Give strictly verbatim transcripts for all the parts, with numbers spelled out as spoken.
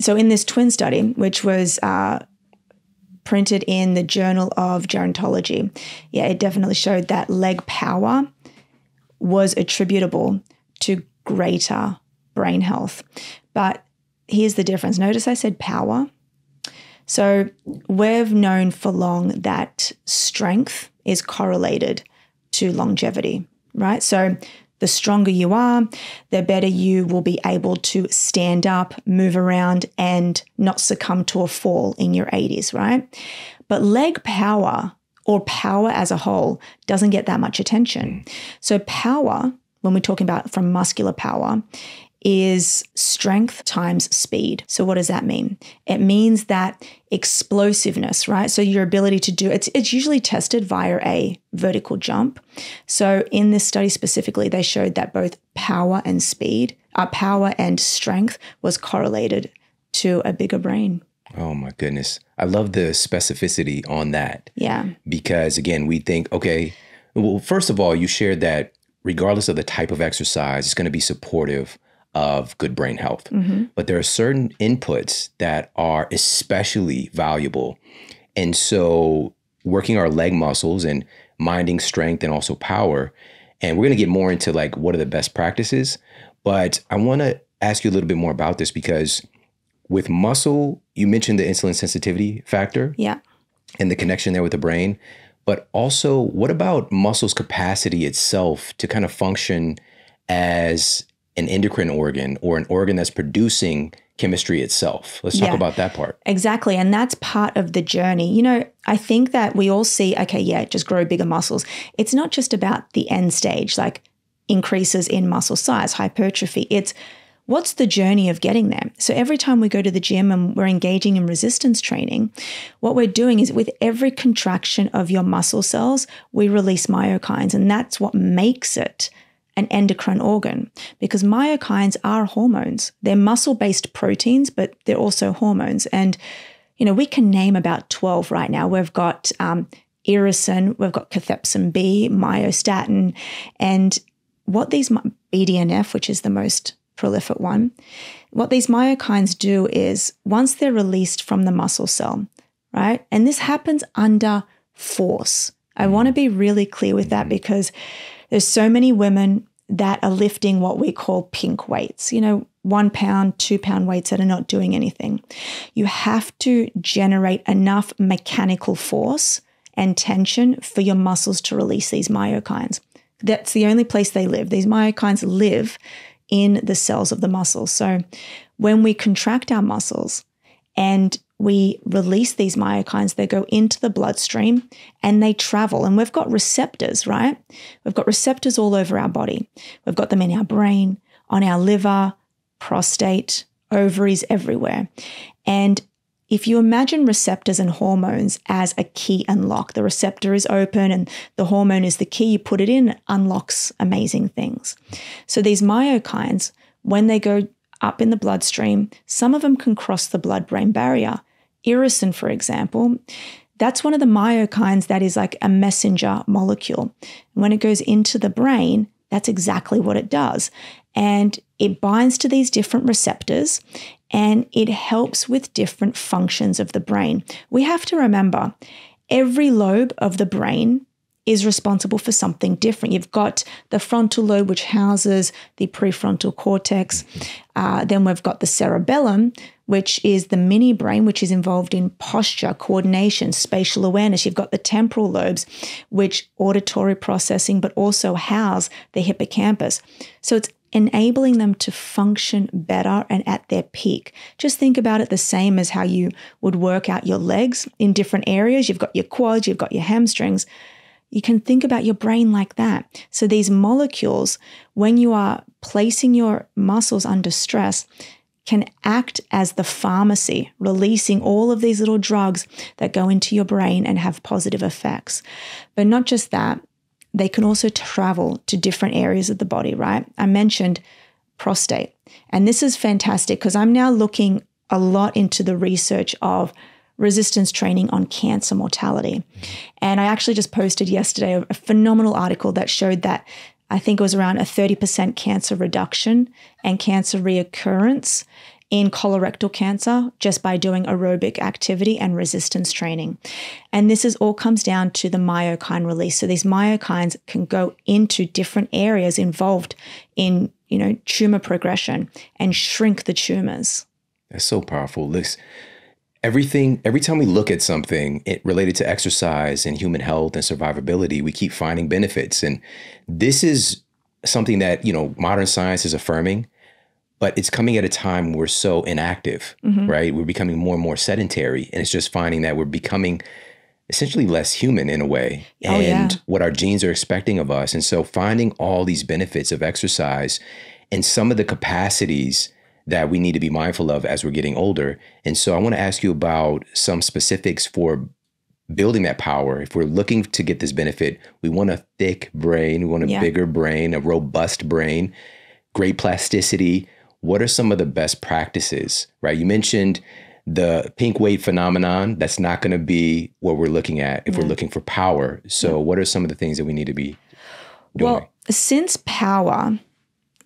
so in this twin study, which was uh, printed in the Journal of Gerontology, yeah, it definitely showed that leg power was attributable to greater brain health. But here's the difference. Notice I said power. So we've known for long that strength is correlated to longevity, right? So the stronger you are, the better you will be able to stand up, move around, and not succumb to a fall in your eighties, right? But leg power, or power as a whole, doesn't get that much attention. So power, when we're talking about from muscular power, is strength times speed. So what does that mean? It means that explosiveness, right? So your ability to do, it's, it's usually tested via a vertical jump. So in this study specifically, they showed that both power and speed, uh, power and strength was correlated to a bigger brain. Oh my goodness. I love the specificity on that. Yeah. Because again, we think, okay, well, first of all, you shared that regardless of the type of exercise, it's going to be supportive of good brain health. Mm-hmm. But there are certain inputs that are especially valuable. And so working our leg muscles and minding strength and also power, and we're going to get more into like what are the best practices. But I want to ask you a little bit more about this, because with muscle, you mentioned the insulin sensitivity factor, yeah, and the connection there with the brain. But also, what about muscle's capacity itself to kind of function as an endocrine organ, or an organ that's producing chemistry itself? Let's talk yeah, about that part. Exactly. And that's part of the journey. You know, I think that we all see, okay, yeah, just grow bigger muscles. It's not just about the end stage, like increases in muscle size, hypertrophy. It's what's the journey of getting there? So every time we go to the gym and we're engaging in resistance training, what we're doing is with every contraction of your muscle cells, we release myokines. And that's what makes it an endocrine organ, because myokines are hormones. They're muscle-based proteins, but they're also hormones. And, you know, we can name about twelve right now. We've got um, irisin, we've got cathepsin B, myostatin, and what these, B D N F, which is the most prolific one, what these myokines do is once they're released from the muscle cell, right? And this happens under force. I want to be really clear with that, because there's so many women that are lifting what we call pink weights, you know, one pound, two pound weights that are not doing anything. You have to generate enough mechanical force and tension for your muscles to release these myokines. That's the only place they live. These myokines live in the cells of the muscles. So when we contract our muscles and we release these myokines, they go into the bloodstream and they travel. And we've got receptors, right? We've got receptors all over our body. We've got them in our brain, on our liver, prostate, ovaries, everywhere. And if you imagine receptors and hormones as a key unlock, the receptor is open and the hormone is the key, you put it in, it unlocks amazing things. So these myokines, when they go up in the bloodstream, some of them can cross the blood-brain barrier. Irisin, for example, that's one of the myokines that is like a messenger molecule. When it goes into the brain, that's exactly what it does. And it binds to these different receptors and it helps with different functions of the brain. We have to remember every lobe of the brain is responsible for something different. You've got the frontal lobe, which houses the prefrontal cortex. Uh, then we've got the cerebellum, which is the mini brain, which is involved in posture, coordination, spatial awareness. You've got the temporal lobes, which auditory processing, but also house the hippocampus. So it's enabling them to function better and at their peak. Just think about it the same as how you would work out your legs in different areas. You've got your quads, you've got your hamstrings. You can think about your brain like that. So these molecules, when you are placing your muscles under stress, can act as the pharmacy, releasing all of these little drugs that go into your brain and have positive effects. But not just that, they can also travel to different areas of the body, right? I mentioned prostate, and this is fantastic because I'm now looking a lot into the research of resistance training on cancer mortality. And I actually just posted yesterday a phenomenal article that showed that I think it was around a thirty percent cancer reduction and cancer reoccurrence in colorectal cancer just by doing aerobic activity and resistance training. And this is all comes down to the myokine release. So these myokines can go into different areas involved in, you know, tumor progression and shrink the tumors. That's so powerful. This everything, every time we look at something it related to exercise and human health and survivability, we keep finding benefits. And this is something that, you know, modern science is affirming, but it's coming at a time we're so inactive, mm-hmm. right? We're becoming more and more sedentary, and it's just finding that we're becoming essentially less human in a way, oh, and yeah. what our genes are expecting of us. And so finding all these benefits of exercise and some of the capacities that we need to be mindful of as we're getting older. And so I want to ask you about some specifics for building that power. If we're looking to get this benefit, we want a thick brain, we want a yeah. bigger brain, a robust brain, great plasticity. What are some of the best practices, right? You mentioned the pink weight phenomenon. That's not going to be what we're looking at if yeah. we're looking for power. So yeah. what are some of the things that we need to be doing? Well, since power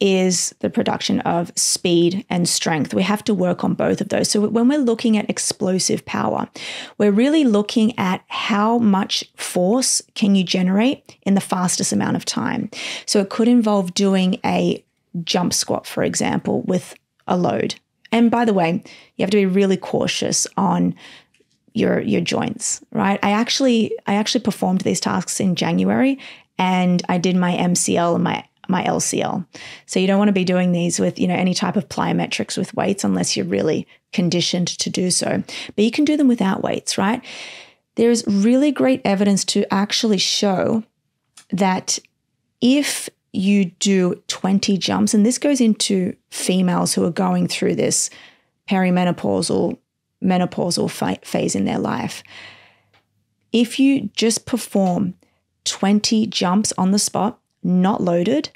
is the production of speed and strength, we have to work on both of those. So when we're looking at explosive power, we're really looking at how much force can you generate in the fastest amount of time. So it could involve doing a jump squat, for example, with a load. And by the way, you have to be really cautious on your your joints, right? I actually I actually performed these tasks in January, and I did my M C L and my my L C L. So you don't want to be doing these with, you know, any type of plyometrics with weights unless you're really conditioned to do so. But you can do them without weights, right? There is really great evidence to actually show that if you do twenty jumps, and this goes into females who are going through this perimenopausal, menopausal fi- phase in their life, if you just perform twenty jumps on the spot, not loaded,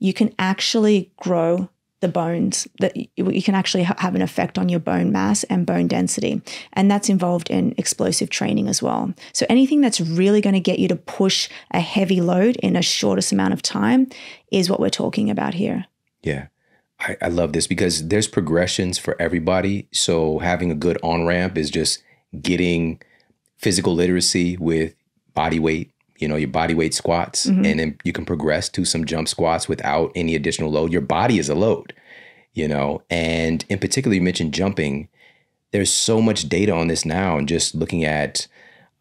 you can actually grow the bones, that you can actually ha- have an effect on your bone mass and bone density. And that's involved in explosive training as well. So anything that's really going to get you to push a heavy load in a shortest amount of time is what we're talking about here. Yeah. I, I love this because there's progressions for everybody. So having a good on-ramp is just getting physical literacy with body weight, you know, your body weight squats, mm-hmm. and then you can progress to some jump squats without any additional load. Your body is a load, you know, and in particular, you mentioned jumping. There's so much data on this now, and just looking at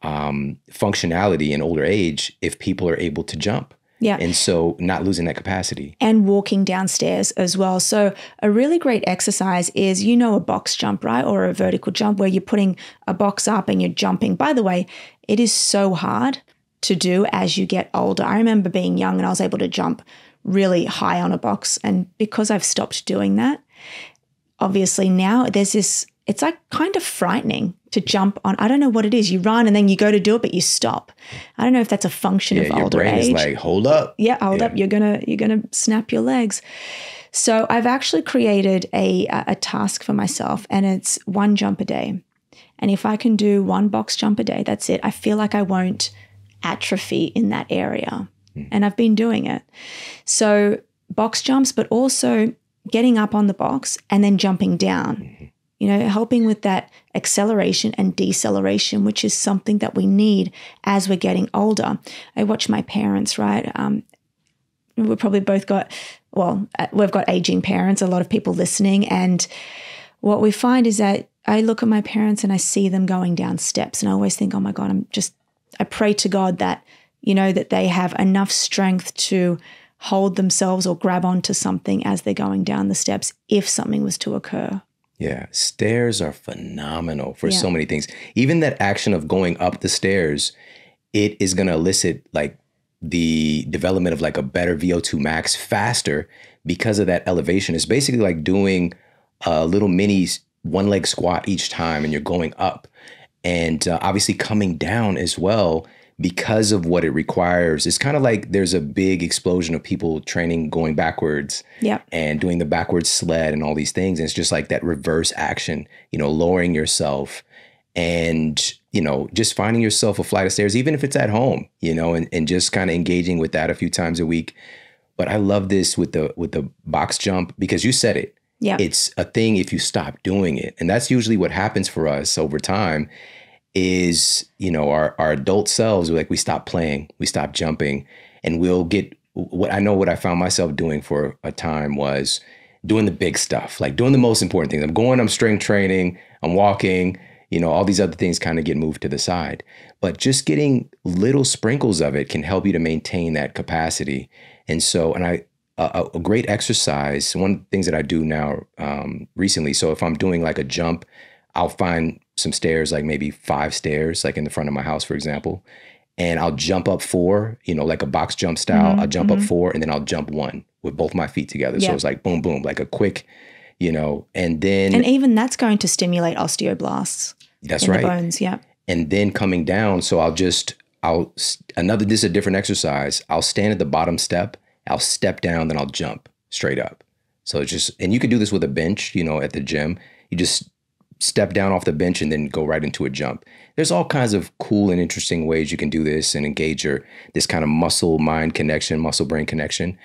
um, functionality in older age, if people are able to jump. Yeah. And so not losing that capacity. And walking downstairs as well. So a really great exercise is, you know, a box jump, right? Or a vertical jump where you're putting a box up and you're jumping. By the way, it is so hard to do as you get older. I remember being young and I was able to jump really high on a box. And because I've stopped doing that, obviously now there's this, it's like kind of frightening to jump on. I don't know what it is. You run and then you go to do it, but you stop. I don't know if that's a function yeah, of older age. Your brain is like, hold up. Yeah, hold yeah. up. You're gonna you're gonna snap your legs. So I've actually created a a task for myself, and it's one jump a day. And if I can do one box jump a day, that's it. I feel like I won't atrophy in that area. Mm. And I've been doing it. So box jumps, but also getting up on the box and then jumping down, mm-hmm. you know, helping with that acceleration and deceleration, which is something that we need as we're getting older. I watch my parents, right? Um, we've probably both got, well, we've got aging parents, a lot of people listening. And what we find is that I look at my parents and I see them going down steps, and I always think, oh my God, I'm just I pray to God that, you know, that they have enough strength to hold themselves or grab onto something as they're going down the steps if something was to occur. Yeah. Stairs are phenomenal for yeah. so many things. Even that action of going up the stairs, it is going to elicit like the development of like a better V O two max faster because of that elevation. It's basically like doing a little mini one leg squat each time and you're going up. And uh, obviously coming down as well because of what it requires. It's kind of like there's a big explosion of people training going backwards yep. and doing the backwards sled and all these things. And it's just like that reverse action, you know, lowering yourself and, you know, just finding yourself a flight of stairs, even if it's at home, you know, and, and just kind of engaging with that a few times a week. But I love this with the with the box jump because you said it. Yeah. It's a thing if you stop doing it. And that's usually what happens for us over time is, you know, our, our adult selves, like we stop playing, we stop jumping, and we'll get what I know what I found myself doing for a time was doing the big stuff, like doing the most important things. I'm going, I'm strength training, I'm walking, you know, all these other things kind of get moved to the side. But just getting little sprinkles of it can help you to maintain that capacity. And so, and I, a, a great exercise, one of the things that I do now um, recently, so if I'm doing like a jump, I'll find some stairs, like maybe five stairs, like in the front of my house, for example, and I'll jump up four, you know, like a box jump style, mm-hmm, I'll jump mm-hmm. up four and then I'll jump one with both my feet together. Yeah. So it's like boom, boom, like a quick, you know, and then. And even that's going to stimulate osteoblasts. That's in right. The bones, yeah. And then coming down, so I'll just, I'll, another, this is a different exercise. I'll stand at the bottom step, I'll step down, then I'll jump straight up. So it's just, and you can do this with a bench, you know, at the gym. You just step down off the bench and then go right into a jump. There's all kinds of cool and interesting ways you can do this and engage your, this kind of muscle-mind connection, muscle-brain connection.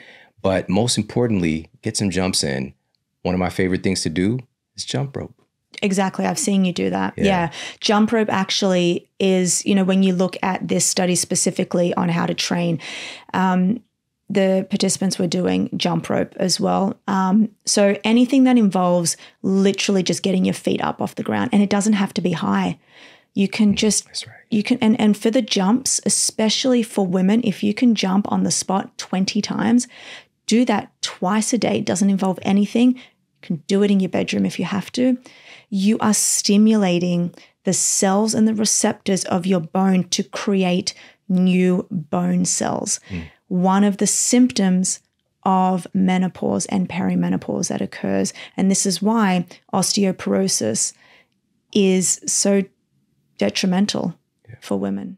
But most importantly, get some jumps in. One of my favorite things to do is jump rope. Exactly. I've seen you do that. Yeah. yeah. Jump rope actually is, you know, when you look at this study specifically on how to train, um, the participants were doing jump rope as well. Um, so anything that involves literally just getting your feet up off the ground, and it doesn't have to be high. You can just, That's right. you can, and, and for the jumps, especially for women, if you can jump on the spot twenty times, do that twice a day. It doesn't involve anything. You can do it in your bedroom if you have to. You are stimulating the cells and the receptors of your bone to create new bone cells. Mm. One of the symptoms of menopause and perimenopause that occurs. And this is why osteoporosis is so detrimental yeah. for women.